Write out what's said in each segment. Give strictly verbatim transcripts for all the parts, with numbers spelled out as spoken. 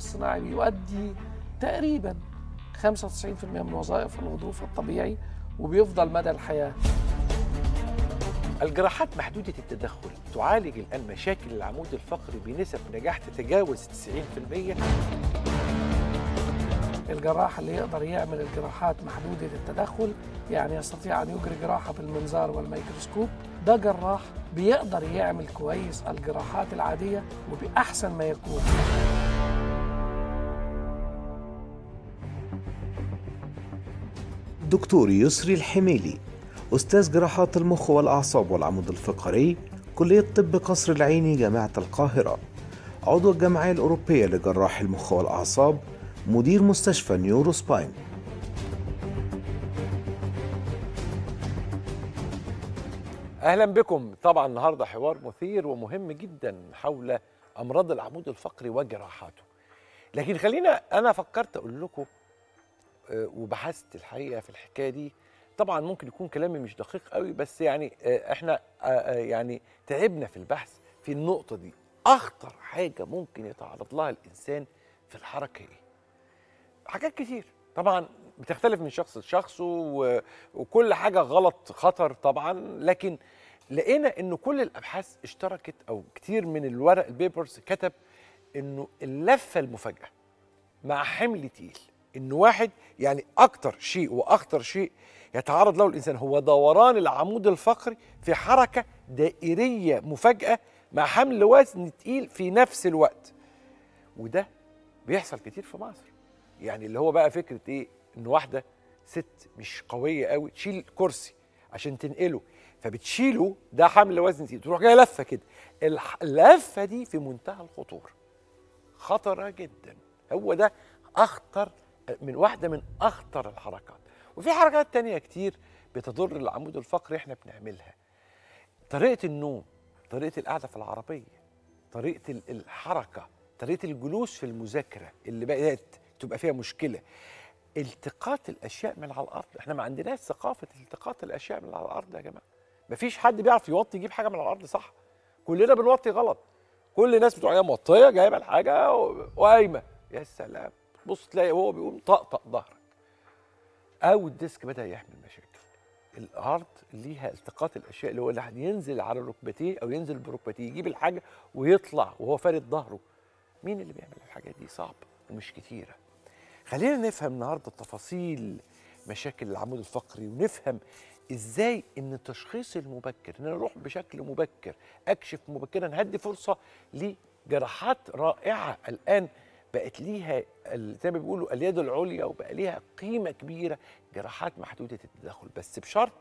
الصناعي بيؤدي تقريباً خمسة وتسعين بالمئة من وظائف الغضروف الطبيعي وبيفضل مدى الحياة. الجراحات محدودة التدخل تعالج الآن مشاكل العمود الفقري بنسب نجاح تتجاوز تسعين بالمئة. الجراح اللي يقدر يعمل الجراحات محدودة التدخل يعني يستطيع أن يجري جراحة بالمنظار والميكروسكوب، ده جراح بيقدر يعمل كويس الجراحات العادية وبأحسن ما يكون. دكتور يسري الحميلي، أستاذ جراحات المخ والأعصاب والعمود الفقري، كلية طب قصر العيني، جامعة القاهرة، عضو الجمعية الأوروبية لجراح المخ والأعصاب، مدير مستشفى نيورو سباين. أهلا بكم. طبعا النهاردة حوار مثير ومهم جدا حول أمراض العمود الفقري وجراحاته، لكن خلينا، أنا فكرت أقول لكم وبحثت الحقيقة في الحكاية دي، طبعا ممكن يكون كلامي مش دقيق قوي، بس يعني احنا يعني تعبنا في البحث في النقطة دي. أخطر حاجة ممكن يتعرض لها الإنسان في الحركة إيه؟ حاجات كتير طبعا بتختلف من شخص لشخص، وكل حاجة غلط خطر طبعا، لكن لقينا إنه كل الأبحاث اشتركت، أو كتير من الورق البيبرز كتب إنه اللفة المفاجأة مع حمل تقيل، إنه واحد يعني أكتر شيء وأخطر شيء يتعرض له الإنسان هو دوران العمود الفقري في حركة دائرية مفاجأة مع حمل وزن تقيل في نفس الوقت. وده بيحصل كتير في مصر، يعني اللي هو بقى فكرة إيه؟ إن واحدة ست مش قوية قوي تشيل كرسي عشان تنقله، فبتشيله ده حمل وزن تقيل، تروح جاية لفة كده. اللفة دي في منتهى الخطورة، خطرة جدا. هو ده أخطر من واحدة من أخطر الحركات، وفي حركات تانية كتير بتضر العمود الفقري احنا بنعملها. طريقة النوم، طريقة القعدة في العربية، طريقة الحركة، طريقة الجلوس في المذاكرة اللي بقت تبقى فيها مشكلة، التقاط الأشياء من على الأرض. احنا ما عندناش ثقافة التقاط الأشياء من على الأرض يا جماعة، مفيش حد بيعرف يوطي يجيب حاجة من على الأرض صح، كلنا بنوطي غلط. كل الناس بتوع هي موطية جايبة الحاجة وقايمة، يا سلام بص تلاقي هو بيقوم طقطق ظهرك، أو الديسك بدأ يحمل مشاكل. الأرض ليها التقاط الأشياء، اللي هو الواحد ينزل على ركبتيه أو ينزل بركبتيه يجيب الحاجة ويطلع وهو فارد ظهره. مين اللي بيعمل الحاجات دي؟ صعب ومش كتيرة. خلينا نفهم النهارده تفاصيل مشاكل العمود الفقري، ونفهم ازاي ان التشخيص المبكر، ان نروح بشكل مبكر، اكشف مبكرا، نهدي فرصه لجراحات رائعه الان بقت ليها زي ما بيقولوا اليد العليا، وبقى ليها قيمه كبيره، جراحات محدوده التدخل. بس بشرط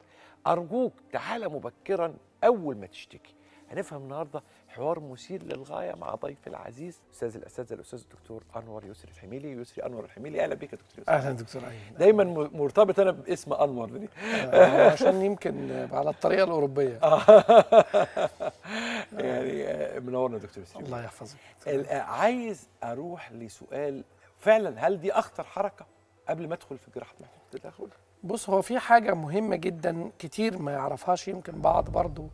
ارجوك تعالى مبكرا اول ما تشتكي. هنفهم النهارده حوار مثير للغايه مع ضيف العزيز استاذ الاساتذه الاستاذ الدكتور انور يسري الحميلي. يسري انور الحميلي، اهلا بك يا دكتور يسري. اهلا دكتور ايمن. دايما مرتبط انا باسم انور دي آه عشان يمكن على الطريقه الاوروبيه يعني منورنا دكتور يسري. الله يحفظك. عايز اروح لسؤال، فعلا هل دي اخطر حركه قبل ما ادخل في جراحه محدوده التدخل؟ بص، هو في حاجه مهمه جدا كتير ما يعرفهاش يمكن بعض برضو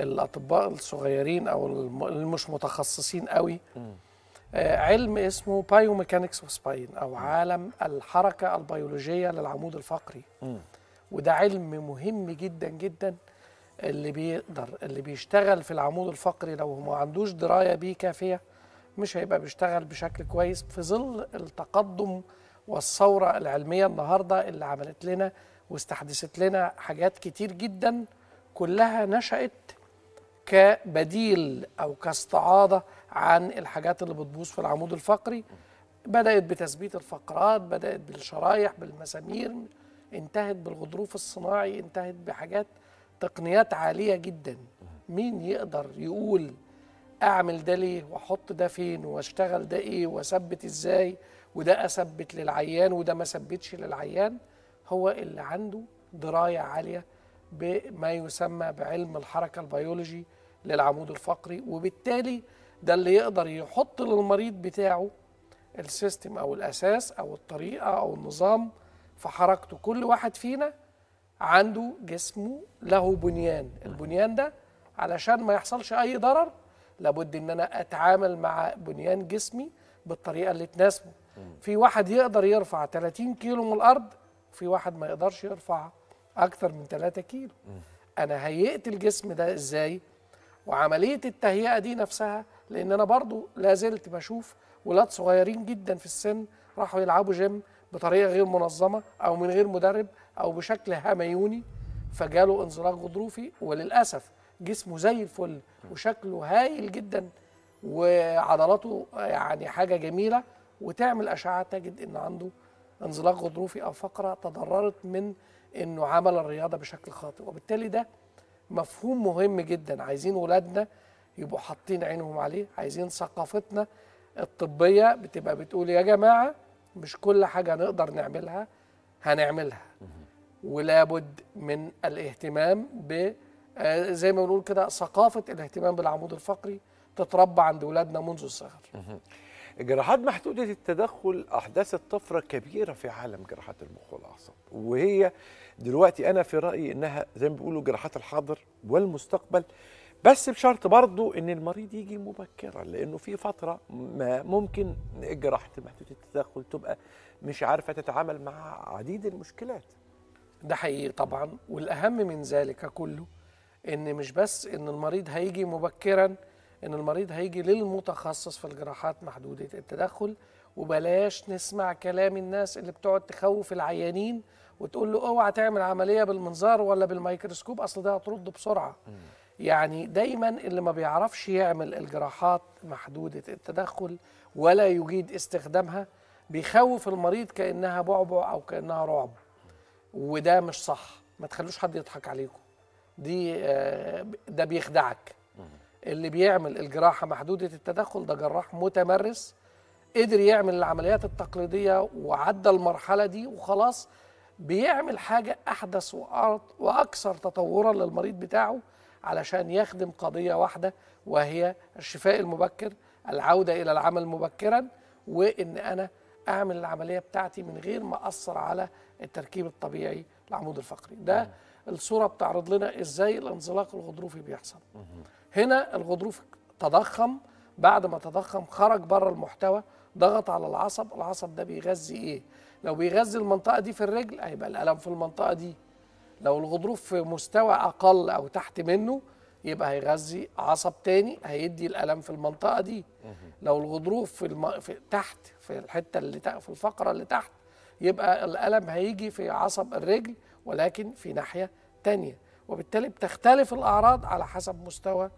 الأطباء الصغيرين أو المش متخصصين قوي، آه علم اسمه بايوميكانيكس وسباين، أو عالم الحركة البيولوجية للعمود الفقري. م. وده علم مهم جدا جدا. اللي بيقدر اللي بيشتغل في العمود الفقري لو ما عندوش دراية بيه كافية مش هيبقى بيشتغل بشكل كويس، في ظل التقدم والثورة العلمية النهاردة اللي عملت لنا واستحدثت لنا حاجات كتير جدا كلها نشأت كبديل أو كاستعاضة عن الحاجات اللي بتبوظ في العمود الفقري. بدأت بتثبيت الفقرات، بدأت بالشرايح، بالمسامير، انتهت بالغضروف الصناعي، انتهت بحاجات تقنيات عالية جدا. مين يقدر يقول أعمل ده ليه وأحط ده فين وأشتغل ده إيه وأثبت إزاي وده أثبت للعيان وده ما ثبتش للعيان؟ هو اللي عنده دراية عالية بما يسمى بعلم الحركة البيولوجي للعمود الفقري، وبالتالي ده اللي يقدر يحط للمريض بتاعه السيستم أو الأساس أو الطريقة أو النظام في حركته. كل واحد فينا عنده جسمه له بنيان، البنيان ده علشان ما يحصلش أي ضرر لابد إن أنا أتعامل مع بنيان جسمي بالطريقه اللي تناسبه. في واحد يقدر يرفع ثلاثين كيلو من الارض، وفي واحد ما يقدرش يرفع اكثر من ثلاثة كيلو. انا هيئت الجسم ده ازاي، وعمليه التهيئه دي نفسها، لان انا برضو لازلت بشوف ولاد صغيرين جدا في السن راحوا يلعبوا جيم بطريقه غير منظمه او من غير مدرب او بشكل هميوني، فجاله انزلاق غضروفي وللاسف جسمه زي الفل وشكله هايل جدا وعضلاته يعني حاجه جميله، وتعمل اشعه تجد ان عنده انزلاق غضروفي او فقره تضررت من انه عمل الرياضه بشكل خاطئ. وبالتالي ده مفهوم مهم جدا، عايزين ولادنا يبقوا حاطين عينهم عليه، عايزين ثقافتنا الطبيه بتبقى بتقول يا جماعه مش كل حاجه نقدر نعملها هنعملها، ولابد من الاهتمام ب زي ما بنقول كده ثقافه الاهتمام بالعمود الفقري تتربى عند ولادنا منذ الصغر. جراحات محدودة التدخل أحدثت طفرة كبيرة في عالم جراحات المخ والأعصاب، وهي دلوقتي أنا في رأيي إنها زي ما بيقولوا جراحات الحاضر والمستقبل، بس بشرط برضو إن المريض يجي مبكرا، لأنه في فترة ما ممكن جراحة محدودة التدخل تبقى مش عارفة تتعامل مع عديد المشكلات. ده حقيقي طبعا، والأهم من ذلك كله إن مش بس إن المريض هيجي مبكرا، إن المريض هيجي للمتخصص في الجراحات محدودة التدخل، وبلاش نسمع كلام الناس اللي بتقعد تخوف العيانين وتقول له اوعى تعمل عملية بالمنظار ولا بالميكروسكوب، أصل ده هترد بسرعة. م. يعني دايما اللي ما بيعرفش يعمل الجراحات محدودة التدخل ولا يجيد استخدامها بيخوف المريض كأنها بعبع أو كأنها رعب، وده مش صح. ما تخلوش حد يضحك عليكم، دي ده بيخدعك. اللي بيعمل الجراحة محدودة التدخل ده جراح متمرس، قدر يعمل العمليات التقليدية وعدى المرحلة دي، وخلاص بيعمل حاجة أحدث وأكثر تطورا للمريض بتاعه علشان يخدم قضية واحدة، وهي الشفاء المبكر، العودة إلى العمل مبكرا، وإن أنا أعمل العملية بتاعتي من غير ما أثر على التركيب الطبيعي للعمود الفقري. ده الصورة بتعرض لنا إزاي الانزلاق الغضروفي بيحصل. هنا الغضروف تضخم، بعد ما تضخم خرج بره المحتوى، ضغط على العصب، العصب ده بيغذي ايه؟ لو بيغذي المنطقه دي في الرجل هيبقى الالم في المنطقه دي، لو الغضروف في مستوى اقل او تحت منه يبقى هيغذي عصب تاني هيدي الالم في المنطقه دي، لو الغضروف في, الم... في تحت في الحته اللي تحت في الفقره اللي تحت يبقى الالم هيجي في عصب الرجل ولكن في ناحيه تانيه، وبالتالي بتختلف الاعراض على حسب مستوى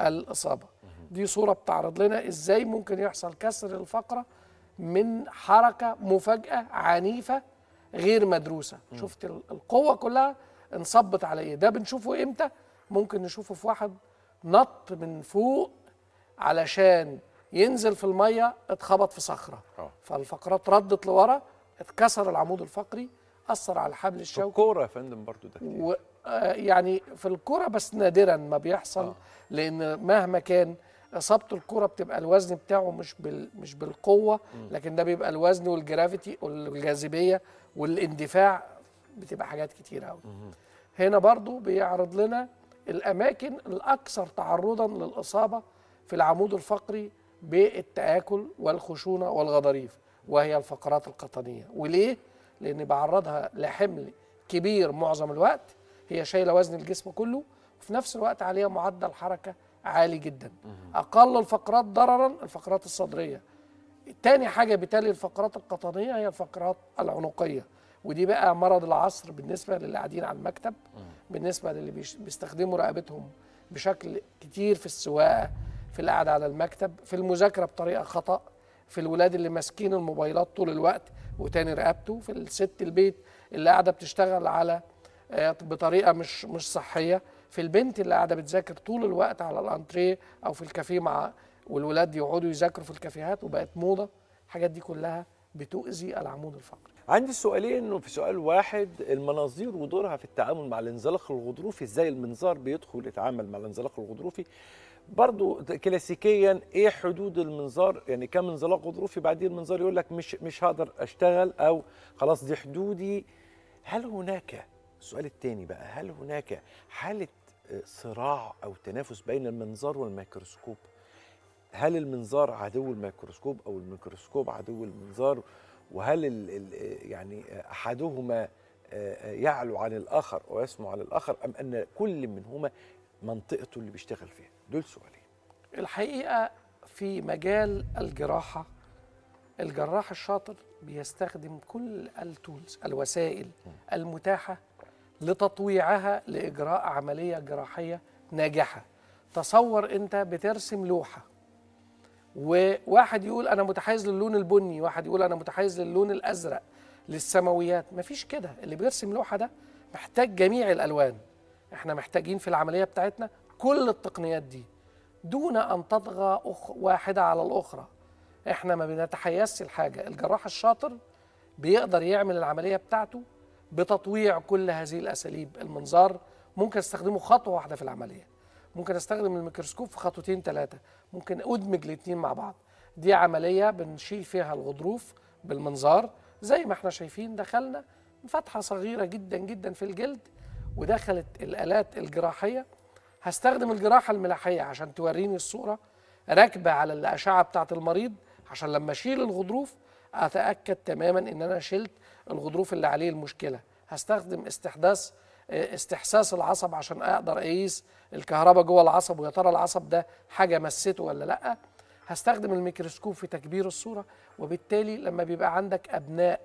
الإصابة. دي صورة بتعرض لنا إزاي ممكن يحصل كسر الفقرة من حركة مفاجأة عنيفة غير مدروسة. م. شفت القوة كلها انصبت على إيه؟ ده بنشوفه إمتى؟ ممكن نشوفه في واحد نط من فوق علشان ينزل في المية، اتخبط في صخرة، أوه. فالفقرات ردت لورا، اتكسر العمود الفقري، أثر على الحبل الشوكي. الكورة يا فندم برضه ده كتير. و... يعني في الكرة بس نادرا ما بيحصل، آه. لأن مهما كان إصابة الكرة بتبقى الوزن بتاعه مش بال مش بالقوة، لكن ده بيبقى الوزن والجرافيتي والجاذبية والاندفاع، بتبقى حاجات كتيرة أوي. هنا برضو بيعرض لنا الأماكن الأكثر تعرضا للإصابة في العمود الفقري بالتآكل والخشونة والغضاريف، وهي الفقرات القطنية. وليه؟ لأن بعرضها لحمل كبير معظم الوقت، هي شايله وزن الجسم كله، وفي نفس الوقت عليها معدل حركه عالي جدا. اقل الفقرات ضررا الفقرات الصدريه. تاني حاجه بتالي الفقرات القطنيه هي الفقرات العنقيه، ودي بقى مرض العصر بالنسبه للي قاعدين على المكتب، بالنسبه للي بيستخدموا رقبتهم بشكل كتير في السواقه، في القعده على المكتب، في المذاكره بطريقه خطا، في الولاد اللي ماسكين الموبايلات طول الوقت وتاني رقبته، في الست البيت اللي قاعده بتشتغل على بطريقه مش مش صحيه، في البنت اللي قاعده بتذاكر طول الوقت على الانتريه او في الكافيه مع والولاد يقعدوا يذاكروا في الكافيهات وبقت موضه. الحاجات دي كلها بتؤذي العمود الفقري. عندي سؤالين انه في سؤال واحد، المناظير ودورها في التعامل مع الانزلاق الغضروفي، ازاي المنظار بيدخل يتعامل مع الانزلاق الغضروفي؟ برضو كلاسيكيا ايه حدود المنظار؟ يعني كم انزلاق غضروفي بعدين المنظار يقول لك مش مش هقدر اشتغل او خلاص دي حدودي. هل هناك السؤال الثاني بقى، هل هناك حالة صراع أو تنافس بين المنظار والميكروسكوب؟ هل المنظار عدو الميكروسكوب أو الميكروسكوب عدو المنظار؟ وهل ال يعني أحدهما يعلو عن الآخر أو يسمو عن الآخر، أم أن كل منهما منطقته اللي بيشتغل فيها؟ دول سؤالين. الحقيقة في مجال الجراحة، الجراح الشاطر بيستخدم كل التولز، الوسائل المتاحة لتطويعها لإجراء عملية جراحية ناجحة. تصور أنت بترسم لوحة، وواحد يقول أنا متحيز للون البني، واحد يقول أنا متحيز للون الأزرق، للسماويات. مفيش كده، اللي بيرسم لوحة ده محتاج جميع الألوان. احنا محتاجين في العملية بتاعتنا كل التقنيات دي دون أن تطغى أخ... واحدة على الأخرى. احنا ما بنتحيزش لحاجة. الجراح الشاطر بيقدر يعمل العملية بتاعته بتطويع كل هذه الأساليب. المنظار ممكن استخدمه خطوة واحدة في العملية، ممكن استخدم الميكروسكوب في خطوتين ثلاثة، ممكن أدمج الاثنين مع بعض. دي عملية بنشيل فيها الغضروف بالمنظار، زي ما احنا شايفين دخلنا فتحة صغيرة جدا جدا في الجلد ودخلت الآلات الجراحية. هستخدم الجراحة الملاحية عشان توريني الصورة راكبة على الأشعة بتاعة المريض، عشان لما أشيل الغضروف أتأكد تماما إن أنا شلت الغضروف اللي عليه المشكلة. هستخدم استحداث استحساس العصب عشان أقدر أقيس الكهرباء جوه العصب، ويا ترى العصب ده حاجة مسته ولا لأ. هستخدم الميكروسكوب في تكبير الصورة. وبالتالي لما بيبقى عندك أبناء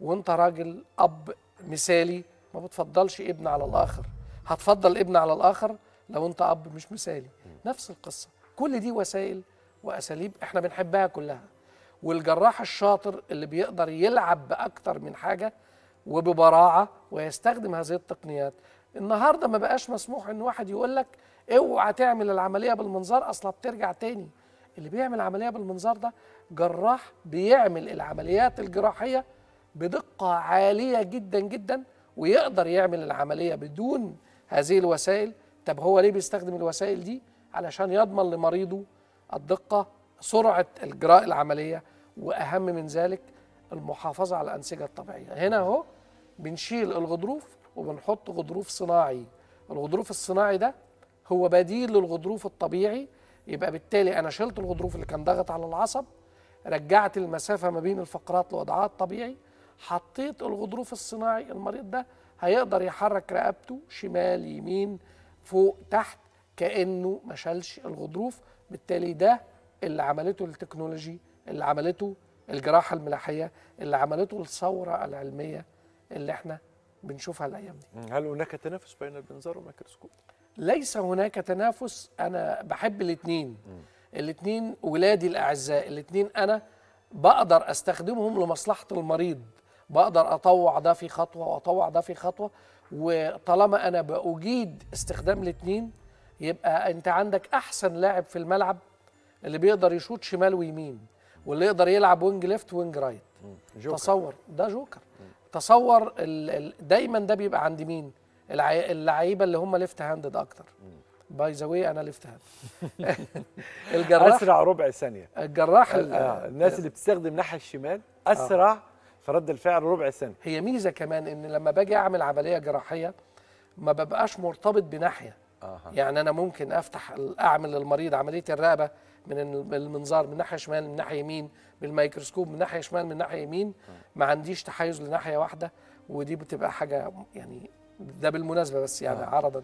وأنت راجل أب مثالي، ما بتفضلش ابن على الآخر، هتفضل ابن على الآخر لو أنت أب مش مثالي. نفس القصة. كل دي وسائل وأساليب إحنا بنحبها كلها. والجراح الشاطر اللي بيقدر يلعب بأكتر من حاجة وببراعة ويستخدم هذه التقنيات. النهاردة ما بقاش مسموح إن واحد يقول لك اوعى تعمل العملية بالمنظار أصلا بترجع تاني. اللي بيعمل عملية بالمنظار ده جراح بيعمل العمليات الجراحية بدقة عالية جدا جدا، ويقدر يعمل العملية بدون هذه الوسائل. طب هو ليه بيستخدم الوسائل دي؟ علشان يضمن لمريضه الدقة، سرعة إجراء العملية، وأهم من ذلك المحافظة على الأنسجة الطبيعية. هنا اهو بنشيل الغضروف وبنحط غضروف صناعي. الغضروف الصناعي ده هو بديل للغضروف الطبيعي، يبقى بالتالي أنا شلت الغضروف اللي كان ضاغط على العصب، رجعت المسافة ما بين الفقرات لوضعها الطبيعي، حطيت الغضروف الصناعي. المريض ده هيقدر يحرك رقبته شمال يمين فوق تحت كأنه ما شالش الغضروف. بالتالي ده اللي عملته التكنولوجي، اللي عملته الجراحة الملاحية، اللي عملته الثورة العلمية اللي احنا بنشوفها الأيام دي. هل هناك تنافس بين المنظار والميكروسكوب؟ ليس هناك تنافس. أنا بحب الاثنين، الاثنين ولادي الأعزاء، الاثنين أنا بقدر أستخدمهم لمصلحة المريض، بقدر أطوع ده في خطوة وأطوع ده في خطوة. وطالما أنا بأجيد استخدام الاثنين، يبقى أنت عندك أحسن لاعب في الملعب اللي بيقدر يشوط شمال ويمين، واللي يقدر يلعب وينج ليفت وينج رايت. جوكر. تصور ده جوكر. مم. تصور ال ال دايما ده بيبقى عند مين؟ اللعيبه اللي هم ليفت هاندد اكتر. باي ذا واي انا ليفت هاند. الجراح اسرع ربع ثانيه. الجراح ال آه. الناس اللي بتستخدم ناحيه الشمال اسرع آه. فرد الفعل ربع ثانيه. هي ميزه كمان ان لما باجي اعمل عمليه جراحيه ما ببقاش مرتبط بناحيه. آه. يعني انا ممكن افتح اعمل للمريض عمليه الرقبه من المنظار، من ناحيه شمال، من ناحيه يمين، بالميكروسكوب من ناحيه شمال، من ناحيه يمين. ما عنديش تحيز لناحيه واحده، ودي بتبقى حاجه يعني ده بالمناسبه بس يعني آه. عرضا.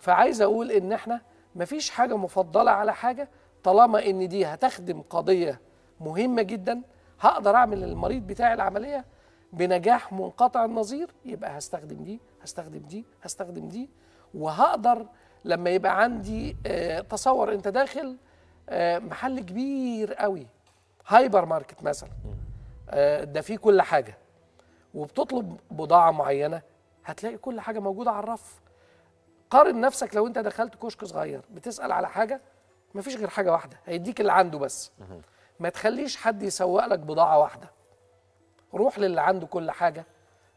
فعايز اقول ان احنا مفيش حاجه مفضله على حاجه، طالما ان دي هتخدم قضيه مهمه جدا، هقدر اعمل للمريض بتاعي العمليه بنجاح منقطع النظير، يبقى هستخدم دي هستخدم دي هستخدم دي. وهقدر لما يبقى عندي آه تصور انت داخل آه محل كبير قوي، هايبر ماركت مثلا، آه ده فيه كل حاجه، وبتطلب بضاعه معينه هتلاقي كل حاجه موجوده على الرف. قارن نفسك لو انت دخلت كشك صغير بتسال على حاجه، مفيش غير حاجه واحده هيديك اللي عنده بس. ما تخليش حد يسوق لك بضاعه واحده، روح للي عنده كل حاجه،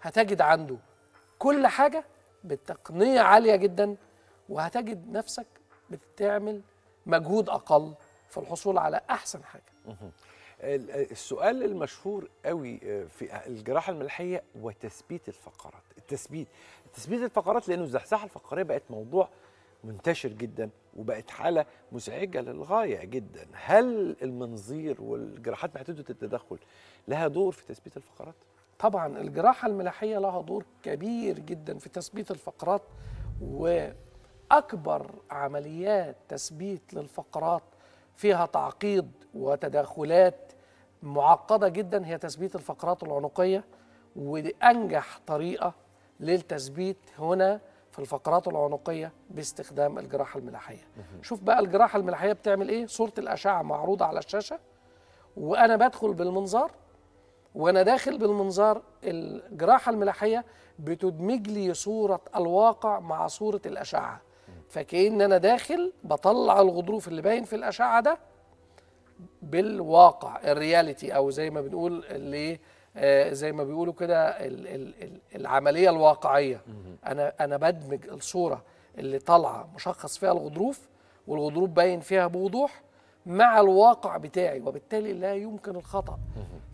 هتجد عنده كل حاجه بتقنيه عاليه جدا، وهتجد نفسك بتعمل مجهود أقل في الحصول على أحسن حاجة. السؤال المشهور قوي في الجراحة الملحية وتثبيت الفقرات، التثبيت تثبيت الفقرات، لأنه الزحزحة الفقرية بقت موضوع منتشر جدا وبقت حالة مزعجة للغاية جدا. هل المنظير والجراحات محدودة التدخل لها دور في تثبيت الفقرات؟ طبعا الجراحة الملاحية لها دور كبير جدا في تثبيت الفقرات، وأكبر عمليات تثبيت للفقرات فيها تعقيد وتداخلات معقدة جدا هي تثبيت الفقرات العنقية، وأنجح طريقة للتثبيت هنا في الفقرات العنقية باستخدام الجراحة الملاحية. شوف بقى الجراحة الملاحية بتعمل ايه؟ صورة الأشعة معروضة على الشاشة، وأنا بدخل بالمنظار، وأنا داخل بالمنظار الجراحة الملاحية بتدمج لي صورة الواقع مع صورة الأشعة، فكأن أنا داخل بطلع الغضروف اللي باين في الأشعة ده بالواقع، الرياليتي، أو زي ما بنقول اللي زي ما بيقولوا كده العملية الواقعية. أنا أنا بدمج الصورة اللي طالعة مشخص فيها الغضروف والغضروف باين فيها بوضوح مع الواقع بتاعي، وبالتالي لا يمكن الخطأ.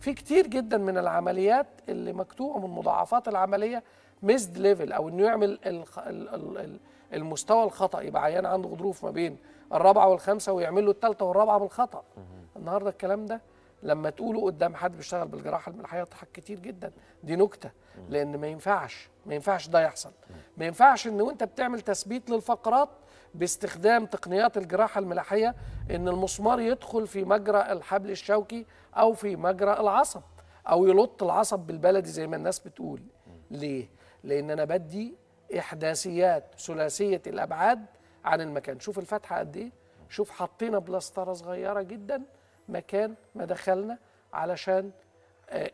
في كتير جدا من العمليات اللي مكتوبة من مضاعفات العملية ميزد ليفل، أو إنه يعمل المستوى الخطأ، يبقى عيان عنده غضروف ما بين الرابعة والخامسة ويعمل له الثالثة والرابعة بالخطأ. النهارده الكلام ده لما تقوله قدام حد بيشتغل بالجراحه الملاحيه يضحك كتير جدا، دي نكته، لان ما ينفعش ما ينفعش ده يحصل. ما ينفعش ان وانت بتعمل تثبيت للفقرات باستخدام تقنيات الجراحه الملاحيه ان المسمار يدخل في مجرى الحبل الشوكي او في مجرى العصب، او يلط العصب بالبلدي زي ما الناس بتقول. ليه؟ لان انا بدي احداثيات ثلاثيه الابعاد عن المكان. شوف الفتحه قد ايه، شوف حطينا بلاستره صغيره جدا مكان ما دخلنا، علشان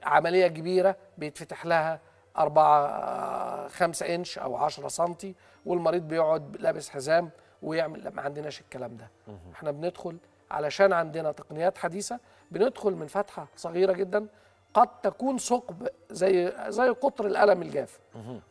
عملية كبيرة بيتفتح لها أربعة خمسة إنش أو عشرة سنتي، والمريض بيقعد لابس حزام ويعمل. ما عندناش الكلام ده. إحنا بندخل علشان عندنا تقنيات حديثة، بندخل من فتحة صغيرة جدا قد تكون ثقب زي زي قطر القلم الجاف،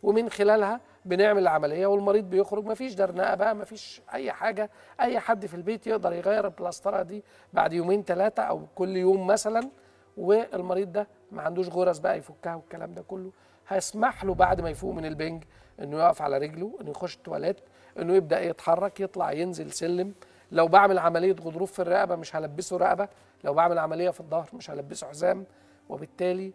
ومن خلالها بنعمل العملية والمريض بيخرج. مفيش درنقة بقى، مفيش أي حاجة. أي حد في البيت يقدر يغير البلاسترة دي بعد يومين ثلاثة أو كل يوم مثلا، والمريض ده ما عندوش غرز بقى يفكها والكلام ده كله. هيسمح له بعد ما يفوق من البنج إنه يقف على رجله، إنه يخش التواليت، إنه يبدأ يتحرك، يطلع، ينزل سلم. لو بعمل عملية غضروف في الرقبة مش هلبسه رقبة، لو بعمل عملية في الظهر مش هلبسه حزام. وبالتالي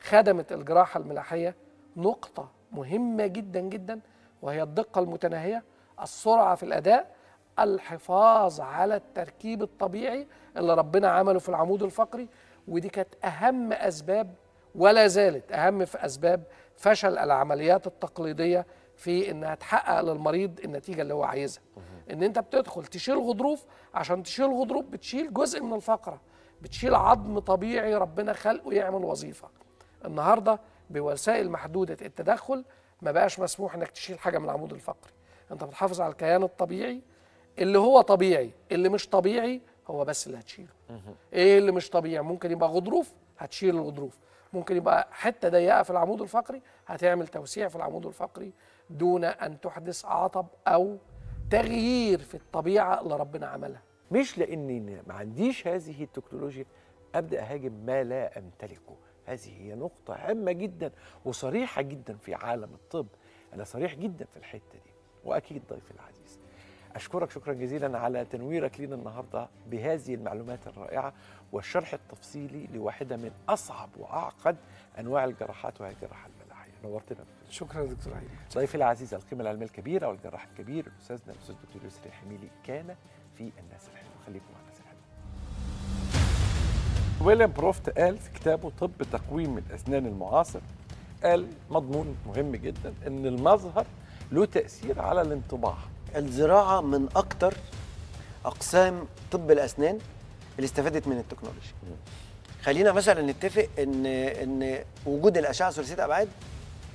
خدمت الجراحة الملاحية نقطة مهمة جدا جدا، وهي الدقة المتناهية، السرعة في الأداء، الحفاظ على التركيب الطبيعي اللي ربنا عمله في العمود الفقري. ودي كانت أهم أسباب، ولا زالت أهم في أسباب فشل العمليات التقليدية في إنها تحقق للمريض النتيجة اللي هو عايزها. إن أنت بتدخل تشيل غضروف، عشان تشيل غضروف بتشيل جزء من الفقرة، بتشيل عظم طبيعي ربنا خلقه يعمل وظيفة. النهاردة بوسائل محدودة التدخل ما بقاش مسموح انك تشيل حاجة من العمود الفقري. انت بتحافظ على الكيان الطبيعي اللي هو طبيعي، اللي مش طبيعي هو بس اللي هتشيله. ايه اللي مش طبيعي؟ ممكن يبقى غضروف، هتشيل الغضروف. ممكن يبقى حتة ضيقة في العمود الفقري، هتعمل توسيع في العمود الفقري دون ان تحدث عطب او تغيير في الطبيعة اللي ربنا عملها. مش لاني ما عنديش هذه التكنولوجيا ابدا اهاجم ما لا امتلكه. هذه هي نقطة هامة جدا وصريحة جدا في عالم الطب. أنا صريح جدا في الحتة دي. وأكيد ضيفي العزيز، أشكرك شكرا جزيلا على تنويرك لنا النهاردة بهذه المعلومات الرائعة والشرح التفصيلي لواحدة من أصعب وأعقد أنواع الجراحات، وهي الجراحة الملاحية. نورتنا. شكرا دكتور عيد. ضيفي العزيز القيمة العلمية الكبيرة والجراح الكبير أستاذنا الأستاذ دكتور يسري الحميلي كان في الناس الحلوة. خليكم معنا. ويليام بروفت قال في كتابه طب تقويم الأسنان المعاصر، قال مضمون مهم جدا أن المظهر له تأثير على الانطباع. الزراعة من أكتر أقسام طب الأسنان اللي استفادت من التكنولوجيا. خلينا مثلا نتفق أن أن وجود الأشعة ثلاثية الأبعاد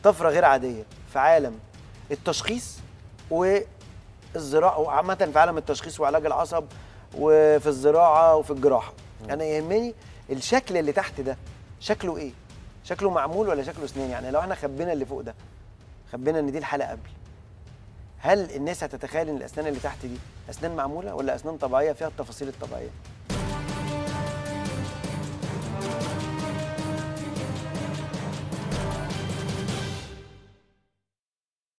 طفرة غير عادية في عالم التشخيص والزراعة، وعامة في عالم التشخيص وعلاج العصب وفي الزراعة وفي الجراحة. أنا يهمني الشكل اللي تحت ده شكله ايه؟ شكله معمول ولا شكله اسنان؟ يعني لو احنا خبينا اللي فوق ده، خبينا ان دي الحلقه قبل، هل الناس هتتخيل ان الاسنان اللي تحت دي اسنان معموله ولا اسنان طبيعيه فيها التفاصيل الطبيعيه؟